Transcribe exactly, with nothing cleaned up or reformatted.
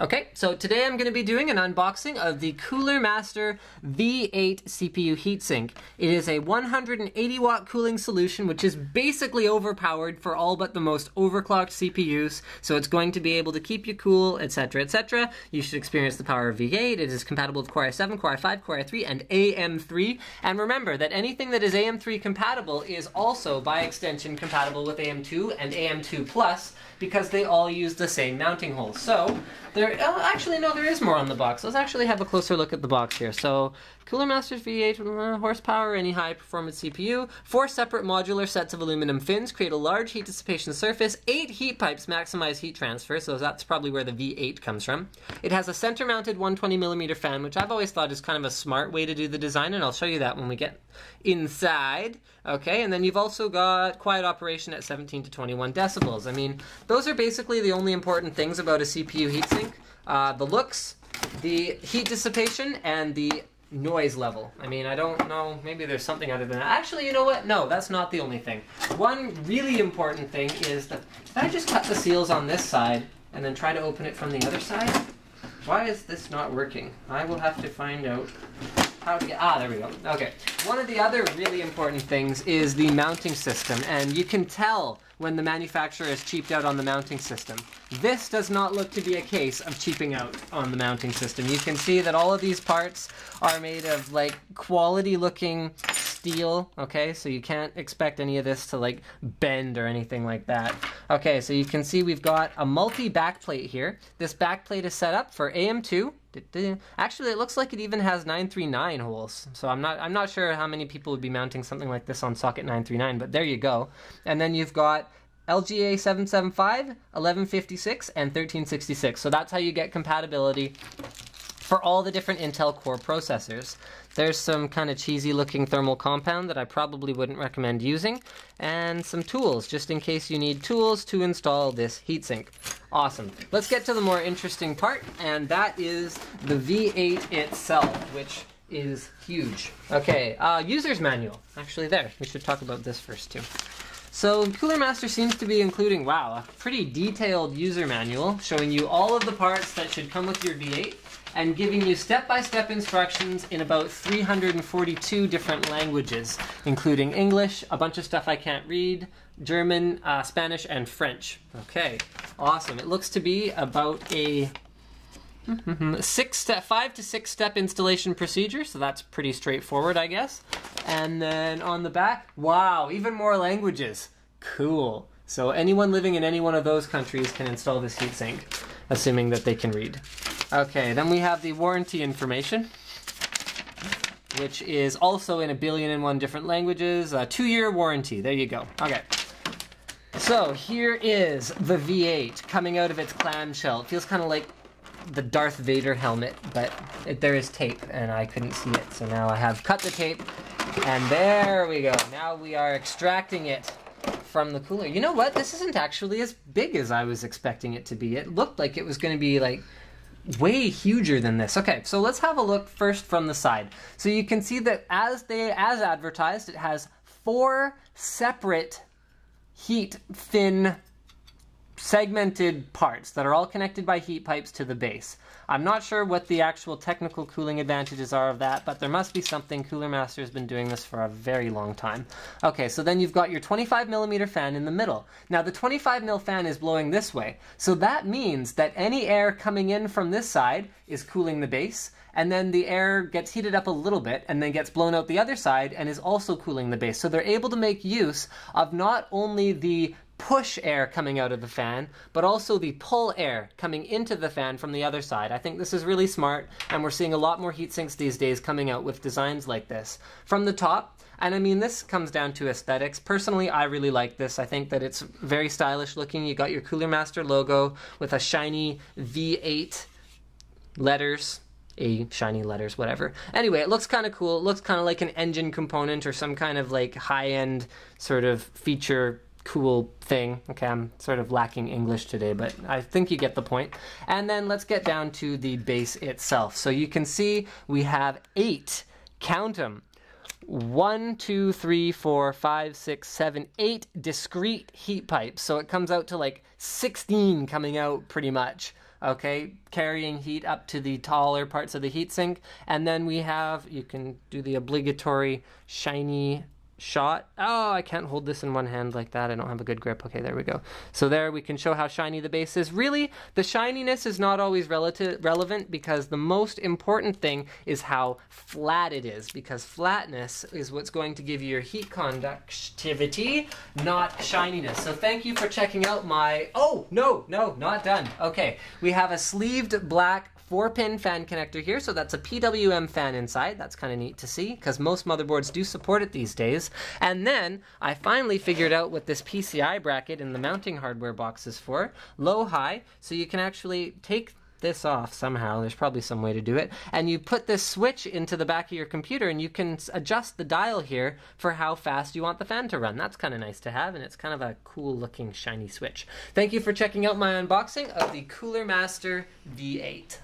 Okay, so today I'm going to be doing an unboxing of the Cooler Master V eight C P U heatsink. It is a one hundred eighty watt cooling solution, which is basically overpowered for all but the most overclocked C P Us, so it's going to be able to keep you cool, et cetera, et cetera. You should experience the power of V eight. It is compatible with Core i seven, Core i five, Core i three, and A M three. And remember that anything that is A M three compatible is also, by extension, compatible with A M two and A M two plus, because they all use the same mounting holes. So, There, oh, actually, no, there is more on the box. Let's actually have a closer look at the box here. So, Cooler Master's V eight uh, horsepower, any high-performance C P U, four separate modular sets of aluminum fins create a large heat dissipation surface, eight heat pipes maximize heat transfer, so that's probably where the V eight comes from. It has a center-mounted one hundred twenty millimeter fan, which I've always thought is kind of a smart way to do the design, and I'll show you that when we get inside. Okay, and then you've also got quiet operation at seventeen to twenty-one decibels. I mean, those are basically the only important things about a C P U heatsink. Uh, the looks, the heat dissipation, and the noise level. I mean, I don't know, maybe there's something other than that. Actually, you know what? No, that's not the only thing. One really important thing is that, did I just cut the seals on this side and then try to open it from the other side? Why is this not working? I will have to find out how to get, ah, there we go. Okay, one of the other really important things is the mounting system, and you can tell when the manufacturer has cheaped out on the mounting system. This does not look to be a case of cheaping out on the mounting system. You can see that all of these parts are made of like quality looking steel, okay? So you can't expect any of this to like bend or anything like that. Okay, so you can see we've got a multi backplate here. This backplate is set up for A M two. Actually, it looks like it even has nine three nine holes, so I'm not I'm not sure how many people would be mounting something like this on socket nine three nine, but there you go. And then you've got L G A seven seventy-five, eleven fifty-six, and thirteen sixty-six. So that's how you get compatibility for all the different Intel Core processors. There's some kind of cheesy looking thermal compound that I probably wouldn't recommend using, and some tools, just in case you need tools to install this heatsink. Awesome. Let's get to the more interesting part, and that is the V eight itself, which is huge. Okay, uh, user's manual. Actually there, we should talk about this first too. So Cooler Master seems to be including, wow, a pretty detailed user manual showing you all of the parts that should come with your V eight, and giving you step-by-step instructions in about three hundred forty-two different languages, including English, a bunch of stuff I can't read, German, uh, Spanish, and French. Okay, awesome. It looks to be about a six step, five to six step installation procedure, so that's pretty straightforward, I guess. And then on the back, wow, even more languages. Cool. So anyone living in any one of those countries can install this heatsink, assuming that they can read. Okay, then we have the warranty information, which is also in a billion and one different languages. A two-year warranty, there you go. Okay, so here is the V eight coming out of its clamshell. It feels kind of like the Darth Vader helmet, but it, there is tape, and I couldn't see it, so now I have cut the tape, and there we go. Now we are extracting it from the cooler. You know what? This isn't actually as big as I was expecting it to be. It looked like it was going to be, like, way huger than this. Okay, so let's have a look first from the side. So you can see that as they as advertised, it has four separate heat fin segmented parts that are all connected by heat pipes to the base. I'm not sure what the actual technical cooling advantages are of that, but there must be something. Cooler Master has been doing this for a very long time. Okay, so then you've got your twenty-five millimeter fan in the middle. Now the twenty-five mil fan is blowing this way, so that means that any air coming in from this side is cooling the base, and then the air gets heated up a little bit and then gets blown out the other side and is also cooling the base. So they're able to make use of not only the push air coming out of the fan, but also the pull air coming into the fan from the other side. I think this is really smart, and we're seeing a lot more heatsinks these days coming out with designs like this. From the top, and I mean, this comes down to aesthetics. Personally, I really like this. I think that it's very stylish looking. You got your Cooler Master logo with a shiny V eight letters. A shiny letters, whatever. Anyway, it looks kind of cool. It looks kind of like an engine component or some kind of like high-end sort of feature cool thing. Okay, I'm sort of lacking English today, but I think you get the point. And then let's get down to the base itself. So you can see we have eight, count them, one, two, three, four, five, six, seven, eight discrete heat pipes. So it comes out to like sixteen coming out pretty much. okay, carrying heat up to the taller parts of the heatsink. And then we have, you can do the obligatory shiny shot. Oh, I can't hold this in one hand like that. I don't have a good grip. Okay, there we go. So there we can show how shiny the base is. Really, the shininess is not always relative, relevant, because the most important thing is how flat it is, because flatness is what's going to give you your heat conductivity, not shininess. So thank you for checking out my... Oh, no, no, not done. Okay, we have a sleeved black four pin fan connector here, so that's a P W M fan inside. That's kind of neat to see, because most motherboards do support it these days. And then I finally figured out what this P C I bracket in the mounting hardware box is for. Low-high, so you can actually take this off somehow, there's probably some way to do it, and you put this switch into the back of your computer and you can adjust the dial here for how fast you want the fan to run. That's kind of nice to have, and it's kind of a cool looking shiny switch. Thank you for checking out my unboxing of the Cooler Master V eight.